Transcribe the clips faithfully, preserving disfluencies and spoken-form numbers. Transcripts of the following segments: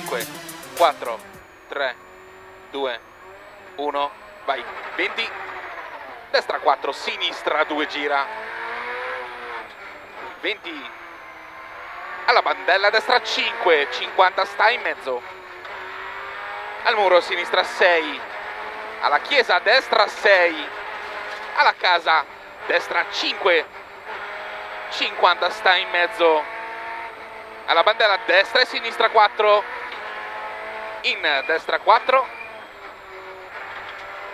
cinque, quattro, tre, due, uno, vai, venti, destra quattro, sinistra due, gira, venti, alla bandella destra cinque, cinquanta sta in mezzo, al muro sinistra sei, alla chiesa destra sei, alla casa destra cinque, cinquanta sta in mezzo, alla bandella destra e sinistra quattro, in destra quattro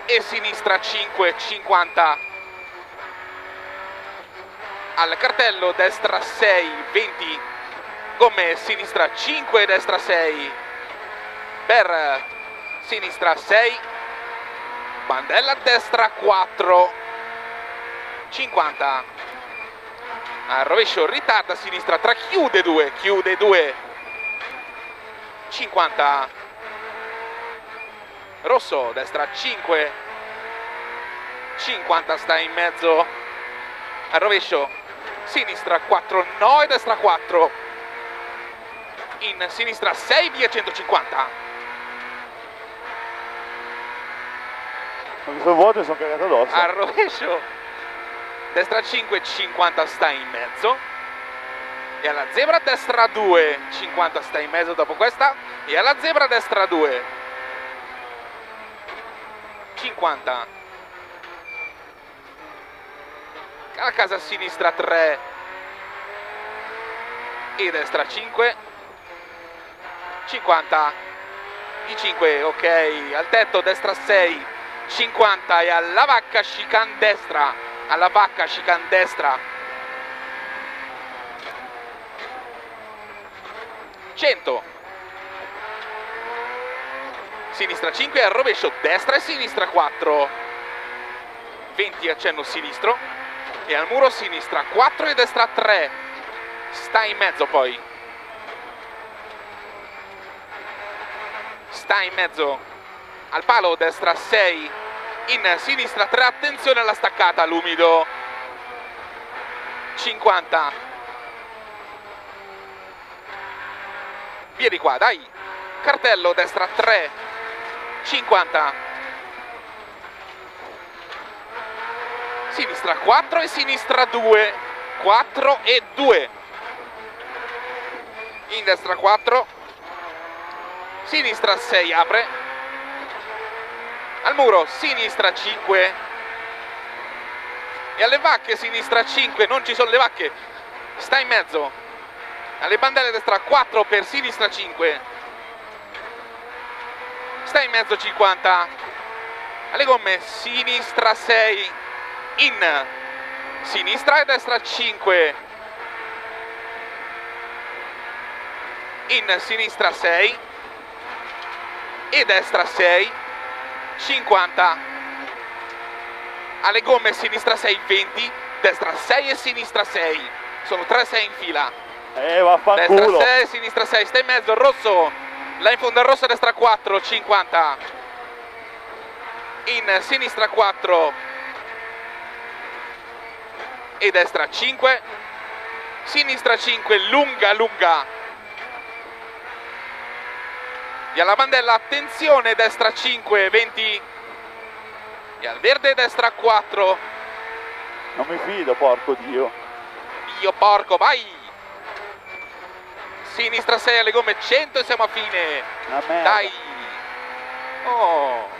e sinistra cinque, cinquanta, al cartello destra sei, venti, gomme sinistra cinque, destra sei, per sinistra sei, bandella destra quattro, cinquanta, al rovescio ritarda sinistra tre, chiude due, chiude due, cinquanta, rosso destra cinque, cinquanta sta in mezzo, al rovescio sinistra quattro, no e destra quattro, in sinistra sei, via centocinquanta. Sono vuoto e sono cagato addosso. Al rovescio destra cinque, cinquanta sta in mezzo, e alla zebra destra due, cinquanta sta in mezzo dopo questa, e alla zebra destra due, cinquanta, alla casa sinistra tre e destra cinque, cinquanta di cinque, ok, al tetto destra sei, cinquanta, e alla vacca chicane destra, alla vacca chicane destra, cento, sinistra cinque, al rovescio destra e sinistra quattro, venti, accenno sinistro, e al muro sinistra quattro e destra tre, sta in mezzo, poi sta in mezzo, al palo destra sei, in sinistra tre, attenzione alla staccata, l'umido, cinquanta, via di qua, dai, cartello destra tre, cinquanta, sinistra quattro e sinistra due, quattro e due, in destra quattro, sinistra sei, apre, al muro sinistra cinque, e alle vacche sinistra cinque, non ci sono le vacche, sta in mezzo, alle bandelle destra quattro per sinistra cinque, sta in mezzo cinquanta, alle gomme sinistra sei, in sinistra e destra cinque, in sinistra sei e destra sei, cinquanta, alle gomme sinistra sei, venti, destra sei e sinistra sei, sono tre sei in fila, eh, vaffanculo, destra sei, sinistra sei, sta in mezzo, rosso, là in fondo al rosso, destra quattro, cinquanta, in sinistra quattro e destra cinque, sinistra cinque, lunga lunga, e alla bandella attenzione destra cinque, venti, e al verde destra quattro, non mi fido, porco dio, dio porco, vai, sinistra sei, alle gomme cento e siamo a fine, dai, oh.